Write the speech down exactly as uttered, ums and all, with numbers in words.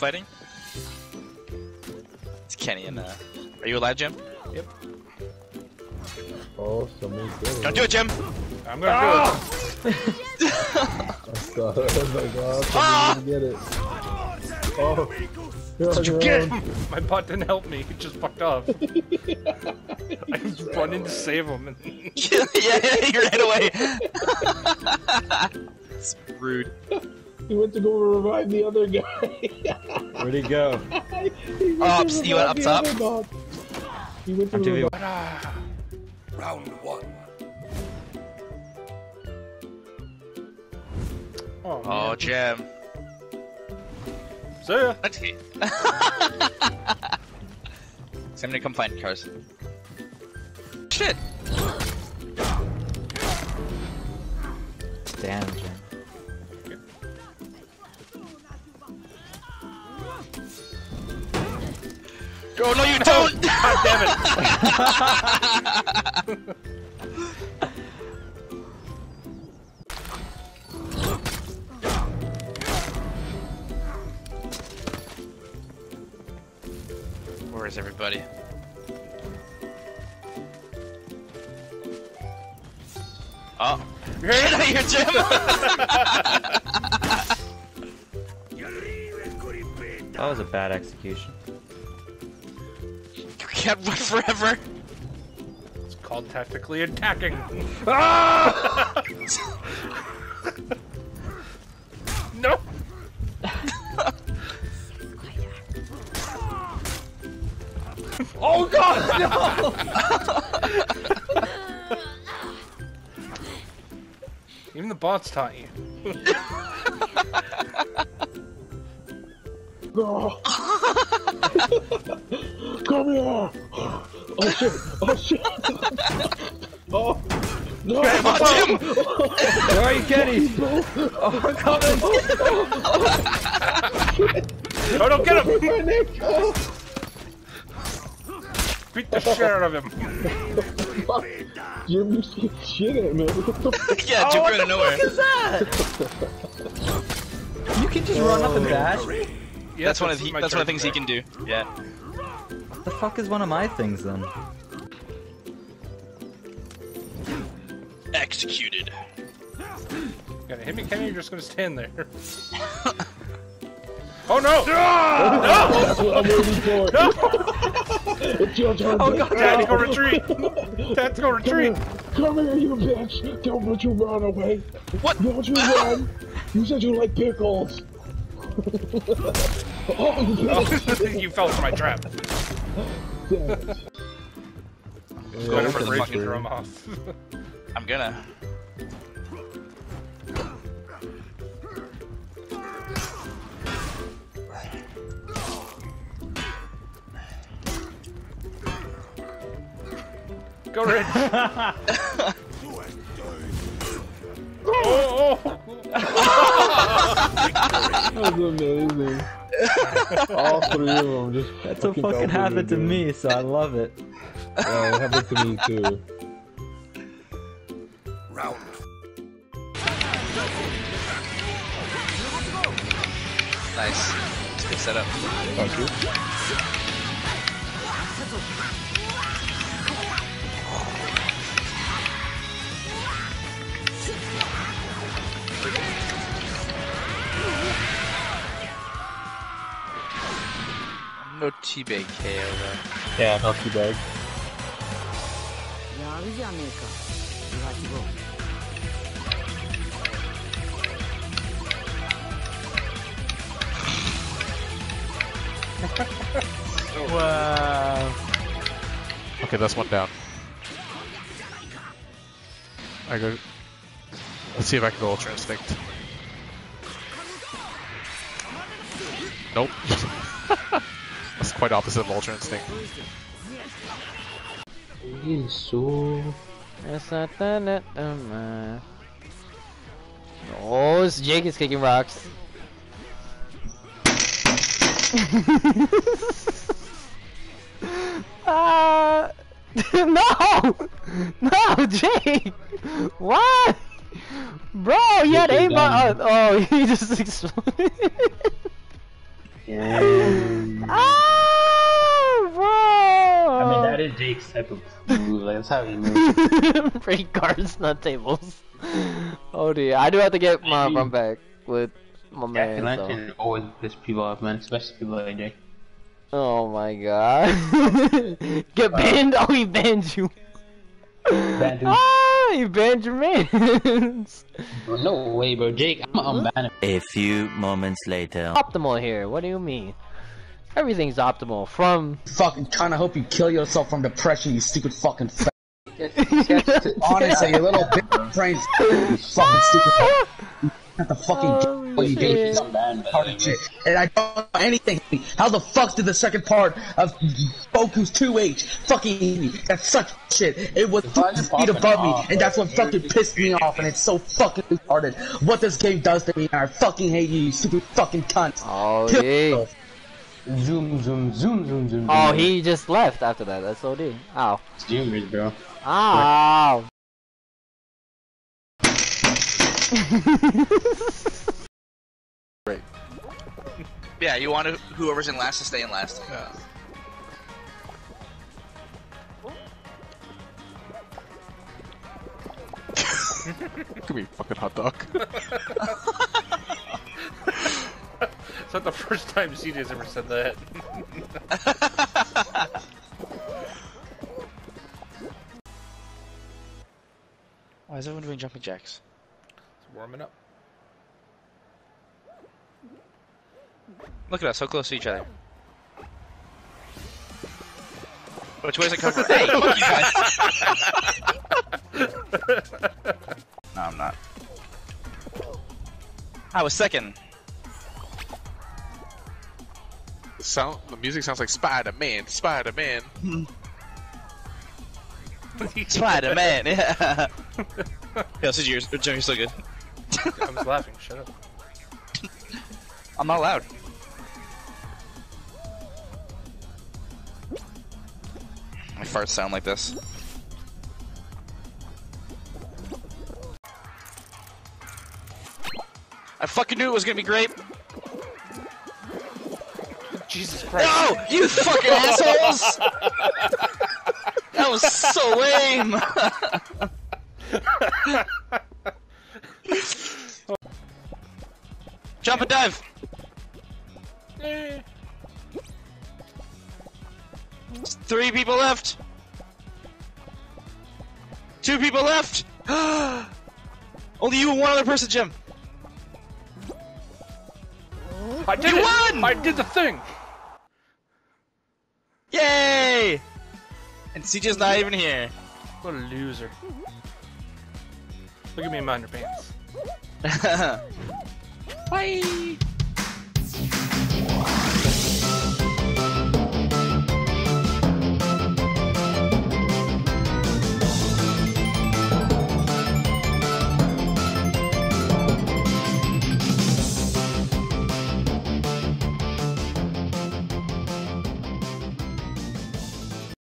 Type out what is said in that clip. fighting? It's Kenny and uh... Are you allowed, Jim? Yep. Oh, someone's good. Don't do it, Jim! I'm gonna oh! do it. I saw it. Oh my god, I didn't get it. Oh. Did you get him? My bot didn't help me, he just fucked off. I was running to save him. And... yeah, yeah, he ran away. It's rude. He went to go revive the other guy. Where'd he go? He went oh, to you went up top? He went to revive... Ah. Round one. Oh, oh Jim. See ya! Let's see. Somebody come find cars. Shit! Damn, Jim. Okay. Oh no, you no! don't! God damn it! Where is everybody? Oh, you're out of here, Jim! That was a bad execution. You can't run forever! It's called tactically attacking! Ah! No! Oh god, no! Even the bots taught you. No. Come here! Oh shit! Oh shit! Oh! No! Come on, Jim! Where are you, Kenny? Oh, I'm coming! Oh, don't get him! Oh. Beat the shit out of him! Jim shit at me. Yeah, Jim out of nowhere. What the fuck is that? You can just oh, run up and dash? Yeah, that's, that's one of the, that's one of the things there. He can do. Yeah. What the fuck is one of my things then? Executed. Gotta hit me, Kenny, you're just gonna stand there. Oh no! Ah! No! I'm waiting for it. No! It's your turn. Oh god, tactical retreat! Tactical retreat! Come here, you bitch! Don't let you run away! What? Don't you run! You said you like pickles! Oh, no. You fell for my trap. Yeah, I'm going for the fucking drum off. I'm gonna. Go Rich! Oh, oh. That was amazing. All three of them just. That's what fucking happened to me, so I love it. Yeah, it happened to me too. Round. Nice. It's good setup. Thank you. No T-bag K O though. Yeah, no T-bag. Wow. Okay, that's one down. I go. Let's see if I can go Ultra Instinct. Nope. That's quite opposite of Ultra Instinct. Oh, this Jake is kicking rocks. uh, no! No, Jake! Why? Bro, you had aimbot. Oh, he just exploded. And... oh, bro! I mean, that is Jake's type of move. Like, that's how he moves. Break cards, not tables. Oh dear, I do have to get my run back with my man. I can always piss people off, man, especially people like Jake. Oh my god. Get banned? Oh, he banned you. Banned him. Ah, he banned your man. No way, bro. Jake, I'm unbanned. A few moments later. Optimal here. What do you mean? Everything's optimal from... fucking trying to help you kill yourself from depression, you stupid fucking f***. Honestly, you little bitch brain fucking stupid fuck. Not the fucking oh, what you gave me. And I don't know anything. How the fuck did the second part of Boku's two H fucking eat me? That's such shit. It was two feet above me, and that's what fucking pissed me off, and it's so fucking retarded. What this game does to me, and I fucking hate you, you stupid fucking cunt. Oh, kill yeah. Yourself. Zoom, zoom, zoom, zoom, zoom. Oh, he just left after that. That's O D. Ow. It's genius, bro. Ow. Right. Yeah, you want to, whoever's in last to stay in last. Yeah. Give me a fucking hot dog. It's not the first time C J's ever said that. Why is everyone doing jumping jacks? Warming up. Look at us, so close to each other. Which way is it coming from? Hey, fuck you guys! No, I'm not. I was second. The sound, the music sounds like Spider-Man, Spider-Man. Spider-Man, yeah. Yo, C J, your jumping's so good. I was laughing, shut up. I'm not loud. My farts sound like this. I fucking knew it was gonna be grape! Jesus Christ. No! You fucking assholes! That was so lame! Jump and dive! Three people left! Two people left! Only you and one other person, Jim! I did you it! Won! I did the thing! Yay! And C J's not even here. What a loser. Look at me in my underpants. Bye!